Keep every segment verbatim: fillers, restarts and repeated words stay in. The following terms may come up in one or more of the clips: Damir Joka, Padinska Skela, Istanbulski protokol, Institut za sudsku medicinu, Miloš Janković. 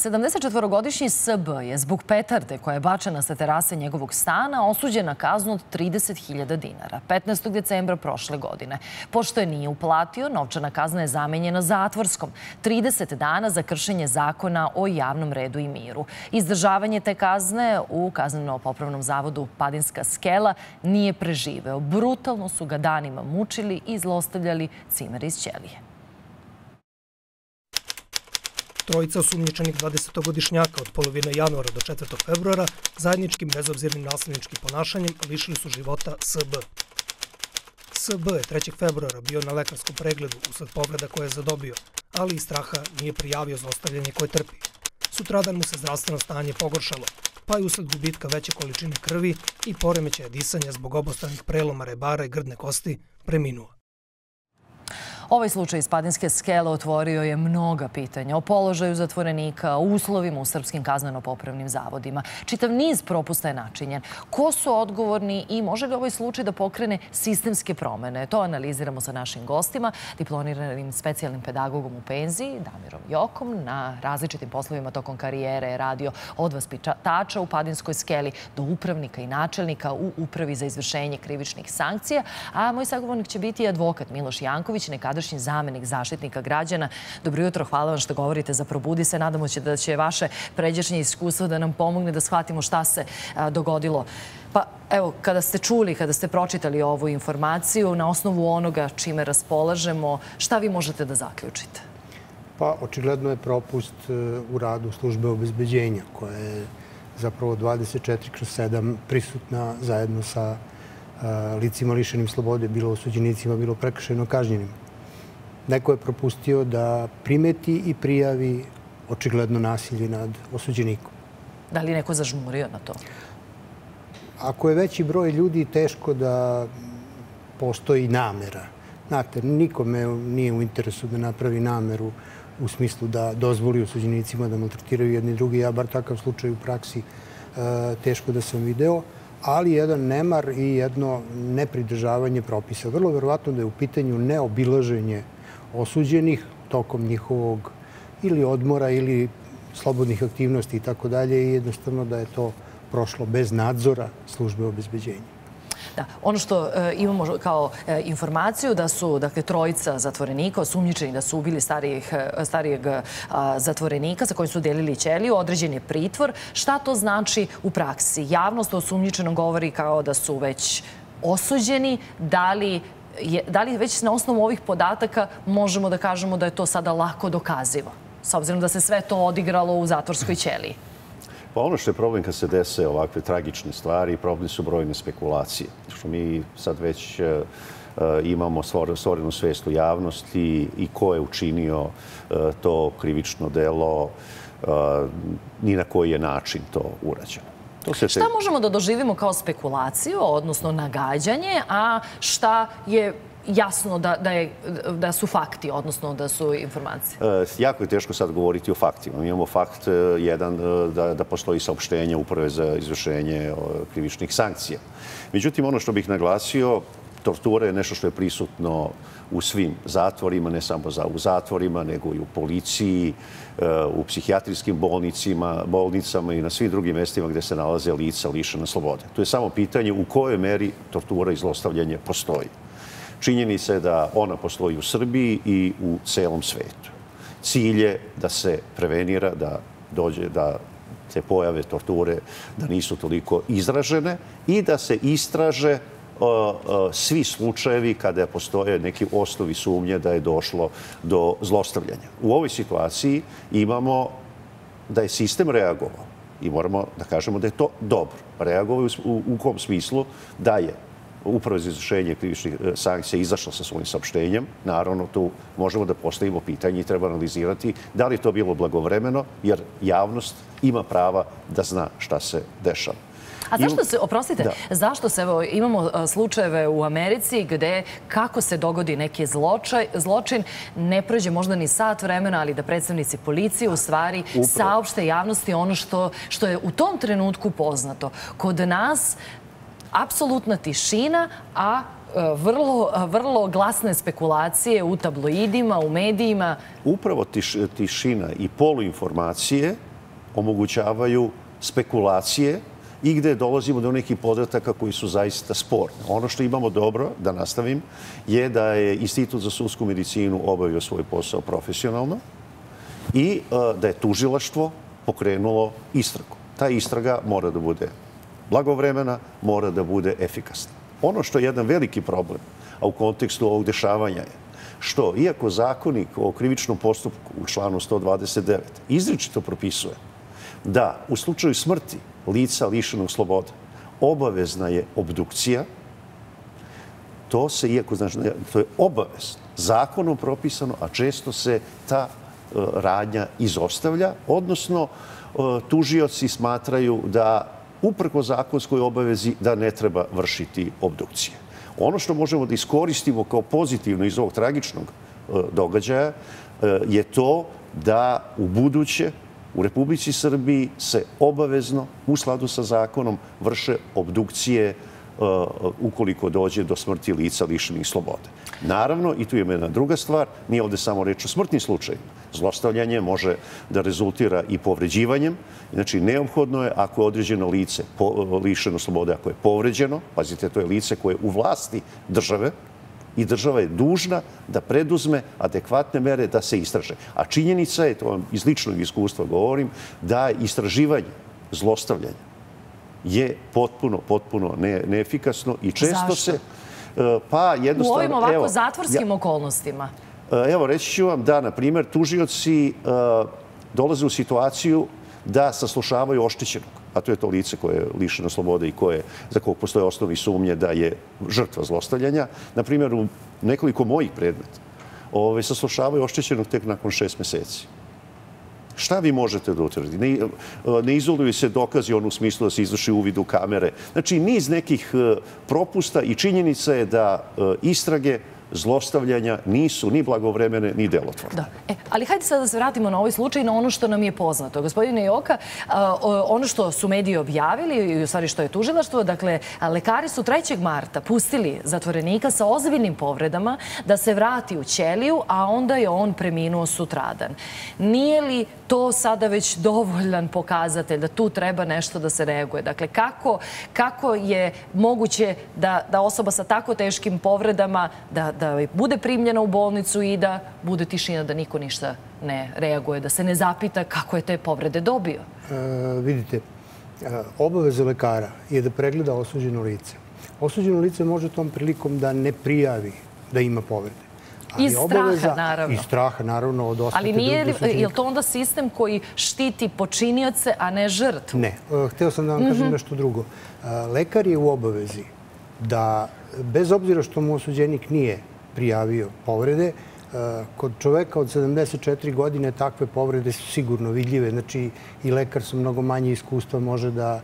sedamdesetčetvorogodišnji S B je zbog petarde koja je bačena sa terase njegovog stana osuđen na kaznu od trideset hiljada dinara petnaestog decembra prošle godine. Pošto je nije uplatio, novčana kazna je zamenjena zatvorskom trideset dana za kršenje zakona o javnom redu i miru. Izdržavanje te kazne u kazneno-popravnom zavodu Padinska Skela nije preživeo. Brutalno su ga danima mučili i zlostavljali cimer iz ćelije. Trojica osumnjičenih dvadesetogodišnjaka od polovine januara do četvrtog februara zajedničkim bezobzirnim nasilničkim ponašanjem lišili su života S B. S B je trećeg februara bio na lekarskom pregledu usled povreda koje je zadobio, ali iz straha nije prijavio zlostavljanje koje trpi. Sutradan mu se zdravstveno stanje pogoršalo, pa je usled gubitka veće količine krvi i poremećaja disanja zbog obostranih preloma rebara i grdne kosti preminuo. Ovaj slučaj iz Padinske Skele otvorio je mnoga pitanja o položaju zatvorenika, o uslovima u srpskim kazneno-popravnim zavodima. Čitav niz propusta je načinjen. Ko su odgovorni i može li ovaj slučaj da pokrene sistemske promene? To analiziramo sa našim gostima, diplomiranim specijalnim pedagogom u penziji, Damirom Jokom. Na različitim poslovima tokom karijere je radio od vaspitača u Padinskoj Skeli do upravnika i načelnika u Upravi za izvršenje krivičnih sankcija. A moj sagovornik će biti advokat Miloš Janković, nekada zamenik zaštitnika građana. Dobro jutro, hvala vam što govorite za Probudi se. Nadamo se da će vaše pređašnje iskustvo da nam pomogne da shvatimo šta se dogodilo. Pa evo, kada ste čuli, kada ste pročitali ovu informaciju, na osnovu onoga čime raspolažemo, šta vi možete da zaključite? Pa očigledno je propust u radu službe obezbeđenja, koja je zapravo dvadeset četiri kroz sedam prisutna zajedno sa licima lišenim slobode, bilo osuđenicima, bilo prekršajno kažnjenima. Neko je propustio da primeti i prijavi očigledno nasilje nad osuđenikom. Da li neko zažmurio na to? Ako je veći broj ljudi, teško da postoji namera. Znate, nikome nije u interesu da napravi nameru u smislu da dozvoli osuđenicima da maltretiraju jedni drugi. Ja bar takav slučaj u praksi teško da sam video, ali jedan nemar i jedno nepridržavanje propisa. Vrlo verovatno da je u pitanju neobilaženje osuđenih tokom njihovog ili odmora ili slobodnih aktivnosti i tako dalje i jednostavno da je to prošlo bez nadzora službe obezbeđenja. Da, ono što e, imamo kao e, informaciju da su dakle, trojica zatvorenika osumnjičeni da su ubili starijih, starijeg a, zatvorenika sa kojim su delili ćeliju, određen je pritvor. Šta to znači u praksi? Javnost osumnjičeno govori kao da su već osuđeni, da li Je, da li već na osnovu ovih podataka možemo da kažemo da je to sada lako dokazivo, s obzirom da se sve to odigralo u zatvorskoj ćeliji? Pa ono što je problem kad se dese ovakve tragične stvari, problem su brojne spekulacije. Što mi sad već uh, imamo stvorenu svest u javnosti i ko je učinio uh, to krivično delo, uh, ni na koji je način to urađeno. Šta možemo da doživimo kao spekulaciju, odnosno nagađanje, a šta je jasno da, da, je, da su fakti, odnosno da su informacije? E, jako je teško sad govoriti o faktima. Mi imamo fakt e, jedan da, da postoji saopštenje Uprave za izvršenje krivičnih sankcija. Međutim, ono što bih naglasio, tortura je nešto što je prisutno u svim zatvorima, ne samo u zatvorima, nego i u policiji, u psihijatrijskim bolnicama i na svim drugim mestima gdje se nalaze lica lišena slobode. To je samo pitanje u kojoj meri tortura i zlostavljanje postoji. Činjenica je da ona postoji u Srbiji i u celom svetu. Cilj je da se prevenira, da dođe, da se pojave torture, da nisu toliko izražene i da se istraže svi slučajevi kada postoje neki osnovi sumnje da je došlo do zlostavljanja. U ovoj situaciji imamo da je sistem reagovao i moramo da kažemo da je to dobro. Reagovao u kom smislu da je Uprava za izvršenje krivičnih sankcija izašla sa svojim saopštenjem. Naravno, tu možemo da postavimo pitanje i treba analizirati da li je to bilo blagovremeno, jer javnost ima prava da zna šta se dešava. A zašto se, oprostite, da. zašto se, evo, imamo slučajeve u Americi gde kako se dogodi neki zločaj, zločin, ne prođe možda ni sat vremena, ali da predstavnici policije u stvari Upravo. saopšte javnosti ono što, što je u tom trenutku poznato. Kod nas, apsolutna tišina, a vrlo, vrlo glasne spekulacije u tabloidima, u medijima. Upravo tiš, tišina i poluinformacije omogućavaju spekulacije i gde dolazimo do nekih podataka koji su zaista sporni. Ono što imamo dobro, da nastavim, je da je Institut za sudsku medicinu obavio svoj posao profesionalno i da je tužilaštvo pokrenulo istragu. Ta istraga mora da bude blagovremena, mora da bude efikasna. Ono što je jedan veliki problem, a u kontekstu ovog dešavanja je, što iako zakonik o krivičnom postupku u članu sto dvadeset devet izričito propisuje da u slučaju smrti lica lišenog slobode obavezna je obdukcija, to se iako znači to je obavezno, zakonom propisano, a često se ta radnja izostavlja, odnosno tužioci smatraju da uprko zakonskoj obavezi da ne treba vršiti obdukcije. Ono što možemo da iskoristimo kao pozitivno iz ovog tragičnog događaja je to da u buduće u Republici Srbiji se obavezno u skladu sa zakonom vrše obdukcije ukoliko dođe do smrti lica lišenih slobode. Naravno, i tu je jedna druga stvar, nije ovdje samo reč o smrtnim slučajima. Zlostavljanje može da rezultira i povređivanjem. Znači, neophodno je ako je određeno lice lišeno slobode, ako je povređeno, pazite, to je lice koje je u vlasti države i država je dužna da preduzme adekvatne mere da se istraže. A činjenica je, to vam iz ličnog iskustva govorim, da istraživanje zlostavljanja je potpuno, potpuno ne, neefikasno i često se... Zašto? Pa jednostavno... U ovim ovako evo, zatvorskim ja, okolnostima? Evo, reći ću vam da, na primjer, tužioci uh, dolaze u situaciju da saslušavaju oštećenog, a to je to lice koje je lišeno slobode i koje, za kog postoje osnovi sumnje da je žrtva zlostavljanja. Na primjer, u nekoliko mojih predmeta ove, saslušavaju oštećenog tek nakon šest meseci. Šta vi možete da utvrdite? Ne, ne izoluju se dokazi ono u smislu da se izvrši uvid u kamere. Znači, niz nekih propusta i činjenica je da istrage zlostavljanja nisu ni blagovremene, ni delotvorne. E, ali hajde sad da se vratimo na ovaj slučaj, na ono što nam je poznato. Gospodine Joka, ono što su mediji objavili, u stvari što je tužilaštvo, dakle, lekari su trećeg marta pustili zatvorenika sa ozbiljnim povredama da se vrati u ćeliju, a onda je on preminuo sutradan. Nije li to sada već dovoljan pokazatelj da tu treba nešto da se reaguje? Dakle, kako, kako je moguće da, da osoba sa tako teškim povredama da da bude primljena u bolnicu i da bude tišina, da niko ništa ne reaguje, da se ne zapita kako je te povrede dobio? E, vidite, obaveza lekara je da pregleda osuđeno lice. Osuđeno lice može tom prilikom da ne prijavi da ima povrede. Ali iz obaveza, straha, naravno. Iz straha, naravno, od osmete. Ali nije, je li to onda sistem koji štiti počinioce, a ne žrtvu? Ne. E, hteo sam da vam mm-hmm. kažem nešto drugo. E, lekar je u obavezi da, bez obzira što mu osuđenik nije prijavio povrede, kod čoveka od sedamdeset četiri godine takve povrede su sigurno vidljive. Znači, i lekar sa mnogo manje iskustva može da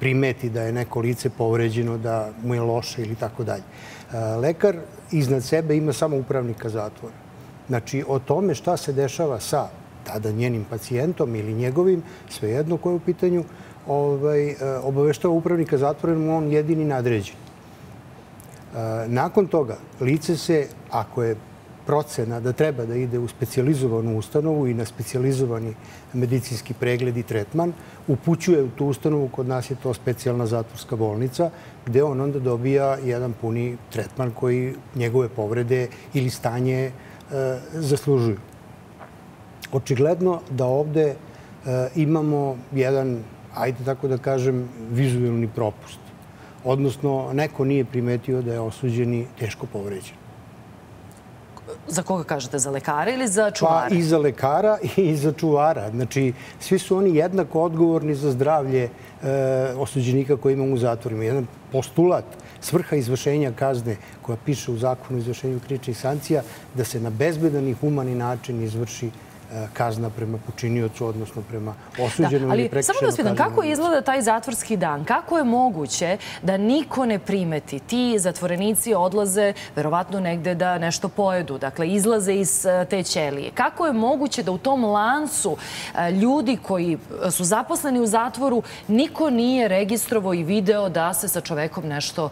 primeti da je neko lice povređeno, da mu je loše ili tako dalje. Lekar iznad sebe ima samo upravnika zatvora. Znači, o tome šta se dešava sa tada njenim pacijentom ili njegovim, svejedno koje je u pitanju, ovaj, obaveštava upravnika zatvora, jer mu on jedini nadređen. Nakon toga, lice se, ako je procena da treba da ide u specijalizovanu ustanovu i na specijalizovani medicinski pregled i tretman, upućuje u tu ustanovu, kod nas je to specijalna zatvorska bolnica, gde on onda dobija jedan puni tretman koji njegove povrede ili stanje zaslužuju. Očigledno da ovde imamo jedan, ajde tako da kažem, vizualni propust. Odnosno, neko nije primetio da je osuđeni teško povređen. Za koga kažete? Za lekara ili za čuvara? Pa i za lekara i za čuvara. Znači, svi su oni jednako odgovorni za zdravlje e, osuđenika koji imamo u zatvorima. Jedan postulat, svrha izvršenja kazne koja piše u zakonu o izvršenju krivičnih sankcija, da se na bezbedan i humani način izvrši kazna prema počiniocu, odnosno prema osuđenom ili prekršenom kaznenom. Samo da vas pitam, kako izgleda taj zatvorski dan? Kako je moguće da niko ne primeti? Ti zatvorenici odlaze verovatno negde da nešto pojedu, dakle izlaze iz te ćelije. Kako je moguće da u tom lancu ljudi koji su zaposleni u zatvoru niko nije registrovao i video da se sa čovekom nešto,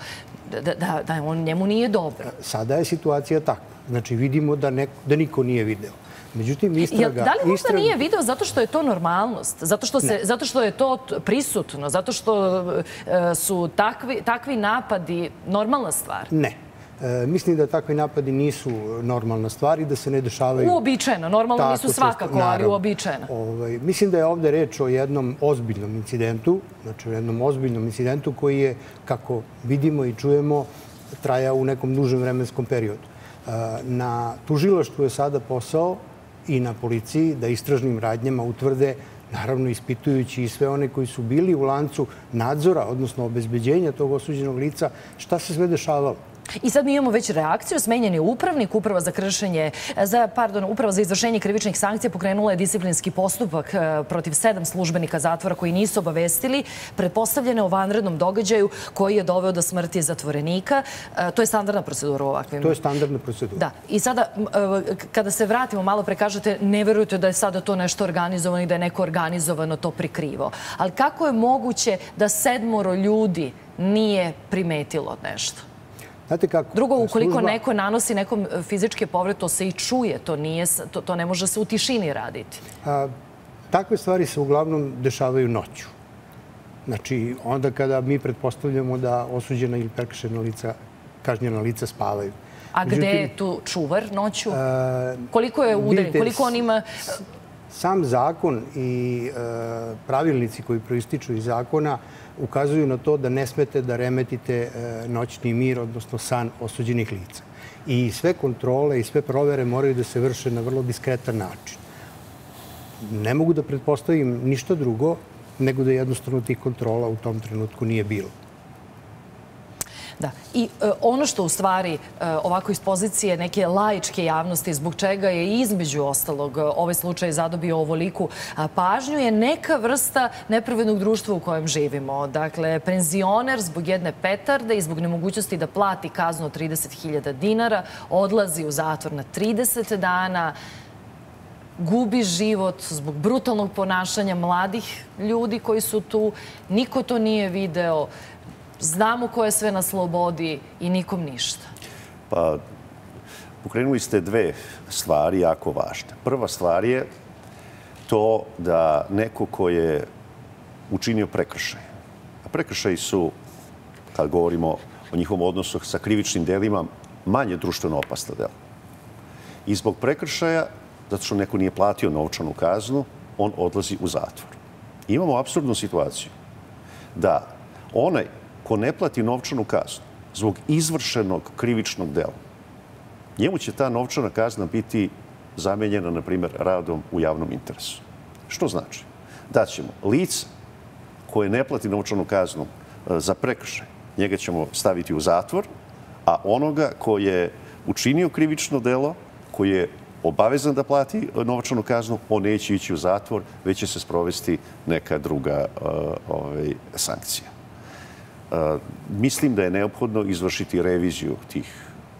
da, da, da on njemu nije dobro? Sada je situacija takva. Znači, vidimo da, neko, da niko nije video. Međutim, istraga... Da li možda nije video zato što je to normalnost? Zato što je to prisutno? Zato što su takvi napadi normalna stvar? Ne. Mislim da takvi napadi nisu normalna stvar i da se ne dešavaju... Uobičajeno. Normalno nisu svakako, ali uobičajeno. Mislim da je ovdje reč o jednom ozbiljnom incidentu, znači o jednom ozbiljnom incidentu koji je, kako vidimo i čujemo, trajao u nekom dužem vremenskom periodu. Na tužilaštvu je sada posao i na policiji da istražnim radnjama utvrde, naravno ispitujući i sve one koji su bili u lancu nadzora, odnosno obezbeđenja tog osuđenog lica, šta se sve dešavalo. I sad mi imamo već reakciju. Smenjen je upravnik, uprava za kršenje, za, pardon, uprava za izvršenje krivičnih sankcija pokrenula je disciplinski postupak protiv sedam službenika zatvora koji nisu obavestili pretpostavljene o vanrednom događaju koji je doveo do smrti zatvorenika. To je standardna procedura u ovakvim. To je standardna procedura. Da. I sada, kada se vratimo, malo pre kažete, ne verujete da je sada to nešto organizovano i da je neko organizovano to prikrivao. Ali kako je moguće da sedmoro ljudi nije primetilo nešto? Drugo, ukoliko neko nanosi nekom fizičke povrede, to se i čuje, to ne može se u tišini raditi. Takve stvari se uglavnom dešavaju noću. Znači, onda kada mi pretpostavljamo da osuđena ili prekršena lica, kažnjena lica spavaju. A gde je tu čuvar noću? Koliko je udaljen? Koliko on ima... Sam zakon i pravilnici koji proističu iz zakona ukazuju na to da ne smete da remetite noćni mir, odnosno san osuđenih lica. I sve kontrole i sve provere moraju da se vrše na vrlo diskretan način. Ne mogu da pretpostavim ništa drugo nego da jednostavno tih kontrola u tom trenutku nije bilo. Da. I e, ono što u stvari e, ovako iz pozicije neke laičke javnosti, zbog čega je između ostalog ovaj slučaj zadobio ovoliku a, pažnju, je neka vrsta nepravednog društva u kojem živimo. Dakle, penzioner zbog jedne petarde i zbog nemogućnosti da plati kaznu od trideset hiljada dinara, odlazi u zatvor na trideset dana, gubi život zbog brutalnog ponašanja mladih ljudi koji su tu. Niko to nije video. Znamo ko je sve na slobodi i nikom ništa. Pa, pokrenuli ste dve stvari jako važne. Prva stvar je to da neko ko je učinio prekršaj, a prekršaji su, kad govorimo o njihovom odnosu sa krivičnim delima, manje društveno opasna dela. I zbog prekršaja, zato što neko nije platio novčanu kaznu, on odlazi u zatvor. I imamo apsurdnu situaciju da onaj ko ne plati novčanu kaznu zbog izvršenog krivičnog dela, njemu će ta novčana kazna biti zamenjena, na primjer, radom u javnom interesu. Što znači? Da ćemo lice koje ne plati novčanu kaznu za prekršaj, njega ćemo staviti u zatvor, a onoga koji je učinio krivično delo, koji je obavezan da plati novčanu kaznu, on neće ići u zatvor, već će se sprovesti neka druga sankcija. Mislim da je neophodno izvršiti reviziju tih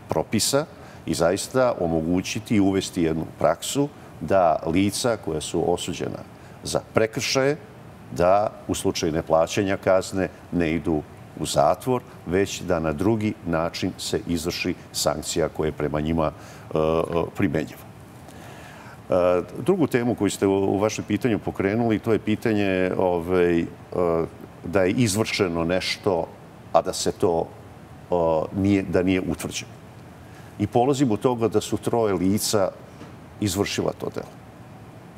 propisa i zaista omogućiti i uvesti jednu praksu da lica koja su osuđena za prekršaje, da u slučaju neplaćanja kazne ne idu u zatvor, već da na drugi način se izvrši sankcija koja je prema njima primenjiva. Drugu temu koju ste u vašem pitanju pokrenuli, to je pitanje da je izvršeno nešto, a da se to nije, da nije utvrđeno. I polazim od toga da su troje lica izvršila to delo.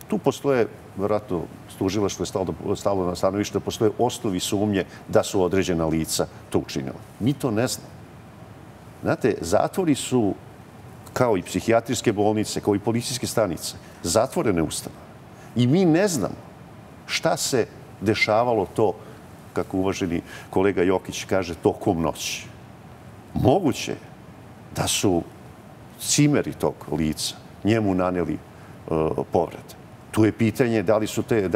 Tu postoje, vjerojatno, tužilaštvo je stalo na stanovište, da postoje osnovi sumnje da su određena lica to učinila. Mi to ne znamo. Znate, zatvori su, kao i psihijatrijske bolnice, kao i policijske stanice, zatvorene ustanove. I mi ne znamo šta se dešavalo to, kako uvaženi kolega Jokić kaže, tokom noći. Moguće je da su cimeri tog lica njemu naneli povrede. Tu je pitanje da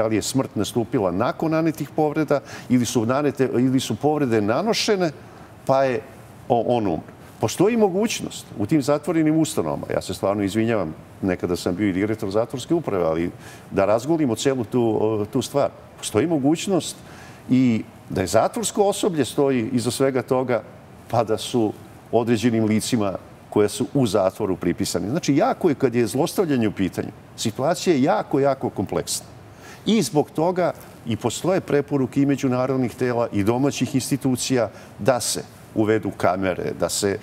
li je smrt nastupila nakon nanetih povreda ili su povrede nanošene pa je on umro. Postoji mogućnost u tim zatvorenim ustanovama, ja se stvarno izvinjavam, nekada sam bio i direktor zatvorske uprave, ali da razgolimo celu tu stvar. Postoji mogućnost i da je zatvorsko osoblje stoji iza svega toga, pa da su određenim licima koja su u zatvoru pripisani. Znači, jako je, kad je zlostavljanje u pitanju, situacija je jako, jako kompleksna. I zbog toga i postoje preporuke i međunarodnih tela i domaćih institucija da se uvedu kamere, da se,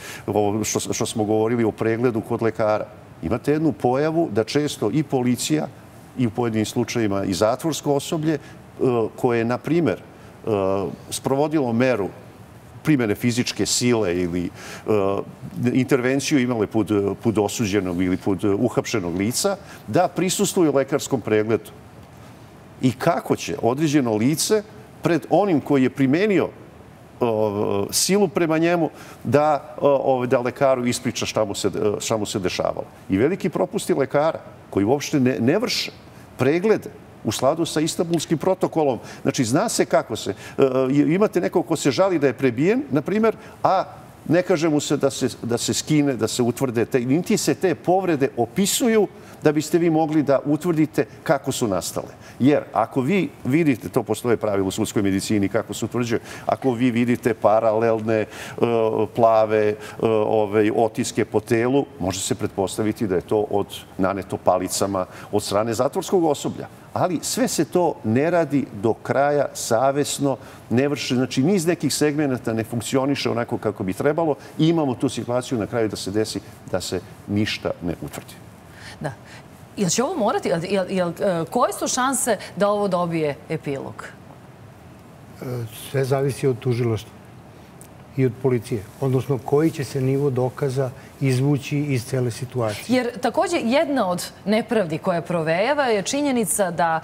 što, što smo govorili o pregledu kod lekara. Imate jednu pojavu da često i policija i u pojedinim slučajima i zatvorsko osoblje koje je, na primjer, sprovodilo meru primjene fizičke sile ili intervenciju imale pod osuđenom ili pod uhapšenog lica, da prisustvuju lekarskom pregledu. I kako će određeno lice pred onim koji je primenio silu prema njemu da, da lekaru ispriča šta mu se, šta mu se dešavalo. I veliki propusti lekara koji uopšte ne, ne vrše preglede u skladu sa Istanbulskim protokolom. Znači, zna se kako se. Imate neko ko se žali da je prebijen, na primjer, a ne kaže mu se da se, da se skine, da se utvrde. Te, niti se te povrede opisuju da biste vi mogli da utvrdite kako su nastale. Jer ako vi vidite, to postoje pravilo u sudskoj medicini kako se utvrđuje, ako vi vidite paralelne plave ove, otiske po telu, može se pretpostaviti da je to od naneto palicama od strane zatvorskog osoblja. Ali sve se to ne radi do kraja, savjesno, ne vrši. Znači, niz nekih segmenta ne funkcioniše onako kako bi trebalo i imamo tu situaciju na kraju da se desi da se ništa ne utvrdi. Da. Jel će ovo morati? Jel, jel, koje su šanse da ovo dobije epilog? Sve zavisi od tužilaštva i od policije. Odnosno, koji će se nivo dokaza izvući iz cele situacije. Jer također jedna od nepravdi koja provejava je činjenica da,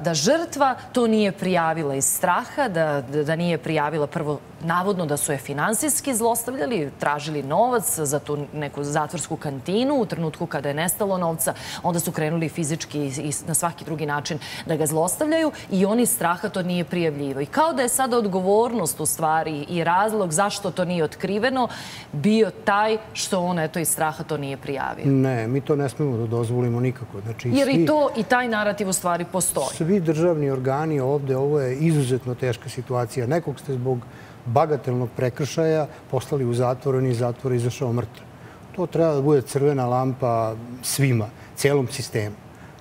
da žrtva to nije prijavila iz straha, da, da nije prijavila prvo navodno da su je finansijski zlostavljali, tražili novac za tu neku zatvorsku kantinu u trenutku kada je nestalo novca, onda su krenuli fizički i na svaki drugi način da ga zlostavljaju i on iz straha to nije prijavljivao. I kao da je sada odgovornost u stvari i razlog zašto to nije otkriveno bio taj što on, eto, iz straha to nije prijavio. Ne, mi to ne smemo da dozvolimo nikako. Znači, jer svi, i to i taj narativ u stvari postoji. Svi državni organi ovdje, ovo je izuzetno teška situacija. Nekog ste zbog bagatelnog prekršaja poslali u zatvor, on iz zatvora izašao mrtav. To treba da bude crvena lampa svima, celom sistemu.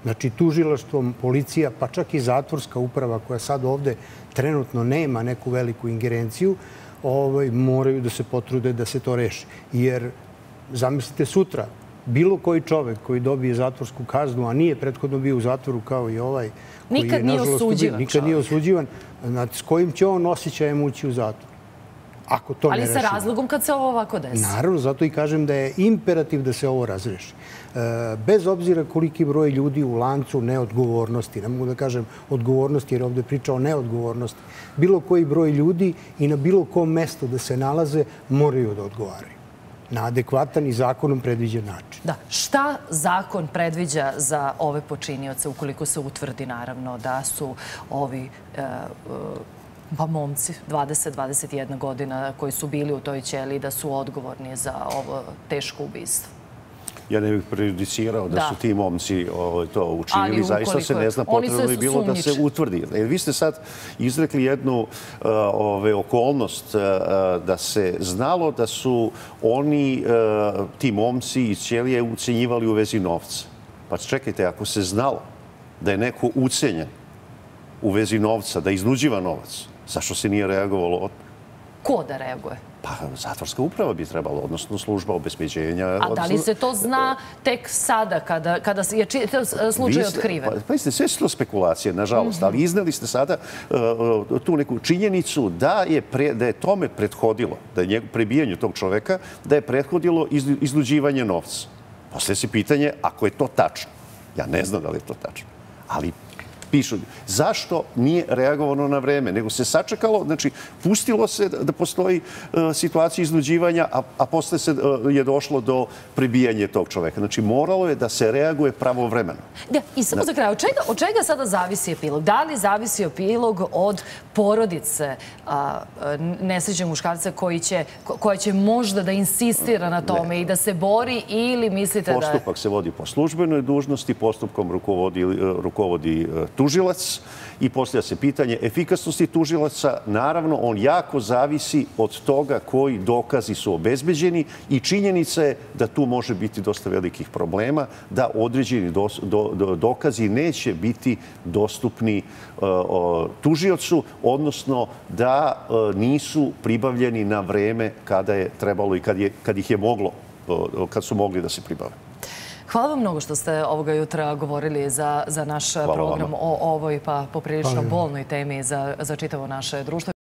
Znači, tužilaštvom, policija, pa čak i zatvorska uprava koja sad ovdje trenutno nema neku veliku ingerenciju, ovaj, moraju da se potrude da se to reši. Jer zamislite sutra, bilo koji čovjek koji dobije zatvorsku kaznu, a nije prethodno bio u zatvoru kao i ovaj, koji nikad je, nažalost, osuđivan, nikad nije osuđivan, s kojim će on osjećajem ući u zatvor, ako to ali ne rešimo. Ali sa razlogom kad se ovo ovako desi? Naravno, zato i kažem da je imperativ da se ovo razreši. Bez obzira koliki broj ljudi u lancu neodgovornosti, ne mogu da kažem odgovornosti jer ovdje priča o neodgovornosti, bilo koji broj ljudi i na bilo kom mestu da se nalaze moraju da odgovaraju na adekvatan i zakonom predviđen način. Da. Šta zakon predviđa za ove počinioce ukoliko se utvrdi, naravno, da su ovi e, e, pa momci dvadeset do dvadeset jedne godina koji su bili u toj ćeliji da su odgovorni za ovo teško ubistvo? Ja ne bih prejudicirao da, da su ti momci o, to učinili. Zaista se ne zna, potrebno je bilo da se utvrdi. E, vi ste sad izrekli jednu uh, ove, okolnost uh, da se znalo da su oni, uh, ti momci iz ćelije, ucenjivali u vezi novca. Pa čekajte, ako se znalo da je neko ucenjen u vezi novca, da iznuđiva novac, zašto se nije reagovalo od... Ko da reaguje? Pa zatvorska uprava bi trebala, odnosno služba obezbeđenja. A da li se to zna tek sada kada, kada je slučaj otkriven? Pa, pa ste, sve su to spekulacije, nažalost, mm-hmm. ali izneli ste sada uh, tu neku činjenicu da je, pre, da je tome prethodilo, da je njegu, prebijanju tog čoveka, da je prethodilo iz, izluđivanje novca. Poslije se pitanje ako je to tačno. Ja ne znam da li je to tačno, ali... Pišu. Zašto nije reagovano na vreme, nego se sačekalo, znači pustilo se da postoji uh, situacija iznuđivanja, a, a posle se, uh, je došlo do prebijanja tog čoveka. Znači moralo je da se reaguje pravovremeno. Da, i samo za kraj, od čega, od čega sada zavisi epilog? Da li zavisi epilog od porodice uh, nesrećnog muškarca koji će, koja će možda da insistira na tome ne. i da se bori ili mislite postupak da... Postupak se vodi po službenoj dužnosti, postupkom rukovodi, uh, rukovodi uh, tužilac. tužilac i postavlja se pitanje efikasnosti tužilaca. Naravno, on jako zavisi od toga koji dokazi su obezbeđeni i činjenica je da tu može biti dosta velikih problema, da određeni dokazi neće biti dostupni tužiocu, odnosno da nisu pribavljeni na vreme kada je trebalo i kad je, kad ih je moglo, kad su mogli da se pribave. Hvala vam mnogo što ste ovoga jutra govorili za, za naš Hvala program vama. o ovoj pa poprilično bolnoj temi za, za čitavo naše društvo.